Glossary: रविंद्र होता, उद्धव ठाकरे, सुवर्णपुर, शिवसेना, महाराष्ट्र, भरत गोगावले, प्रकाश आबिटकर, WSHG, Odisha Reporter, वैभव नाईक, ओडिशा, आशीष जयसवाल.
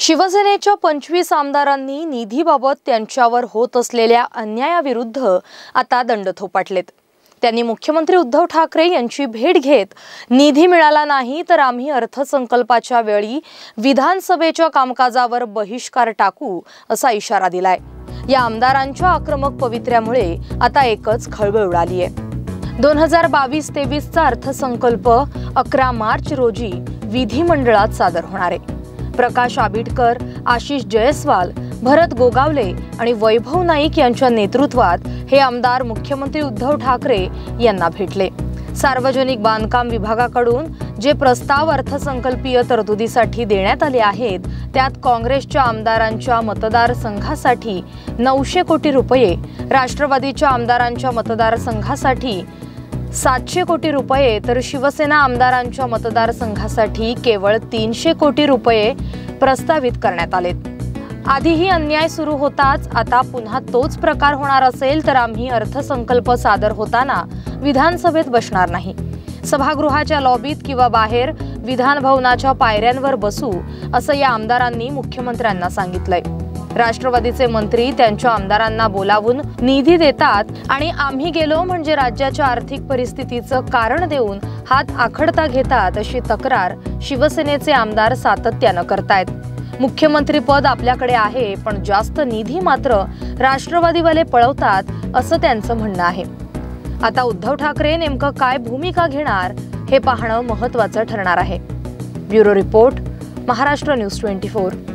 शिवसेनेच्या 25 आमदारांनी निधीबाबत त्यांच्यावर होत असलेल्या अन्यायाविरुद्ध आता दंड थोपटलेत। त्यांनी मुख्यमंत्री उद्धव ठाकरे यांची भेट घेत निधी मिळाला नाही तर आम्ही अर्थसंकल्पाच्या वेळी विधानसभेच्या कामकाजावर बहिष्कार टाकू असा इशारा दिलाय। या आमदारांच्या आक्रमक पवित्र्यामुळे आता एकच खळबळ उडाली आहे। 2022-23 चा अर्थसंकल्प 11 मार्च रोजी विधिमंडळात सादर होणार आहे। प्रकाश आबिटकर, आशीष जयसवाल, भरत गोगावले आणि वैभव नाईक यांच्या नेतृत्वात हे आमदार मुख्यमंत्री उद्धव ठाकरे यांना भेटले। सार्वजनिक बांधकाम विभागाकडून जे प्रस्ताव अर्थसंकल्पीय तरतुदीसाठी देण्यात आले आहेत त्यात काँग्रेसच्या आमदारांच्या मतदारसंघासाठी 900 कोटी रुपये, राष्ट्रवादीच्या आमदारांच्या मतदारसंघासाठी 700 कोटी रुपये, तर शिवसेना आमदारांच्या मतदारसंघासाठी केवळ 300 कोटी रुपये प्रस्तावित करण्यात आलेत। आधीही अन्याय सुरू होताच आता पुन्हा तोच प्रकार होणार असेल तर आम्ही अर्थसंकल्प सादर होताना विधानसभेत बसणार नाही, सभागृहाच्या लॉबीत किंवा बाहेर विधानभवनाच्या पायऱ्यांवर बसू असं या आमदारांनी मुख्यमंत्र्यांना सांगितलंय। राष्ट्रवादीचे मंत्री त्यांच्या आमदारांना बोलावून निधी देतात आणि आम्ही गेलो म्हणजे राज्याच्या आर्थिक परिस्थितीचं कारण देऊन हात आखडता घेतात अशी तक्रार शिवसेनेचे आमदार सातत्यानं करतायत। मुख्यमंत्री पद आपल्याकडे आहे पण जास्त निधी मात्र राष्ट्रवादीवाले पळवतात असं त्यांचं म्हणणं आहे। आता उद्धव ठाकरे नेमकं काय भूमिका घेणार हे पाहणं महत्त्वाचं ठरणार आहे। Bureau report, महाराष्ट्र news 24।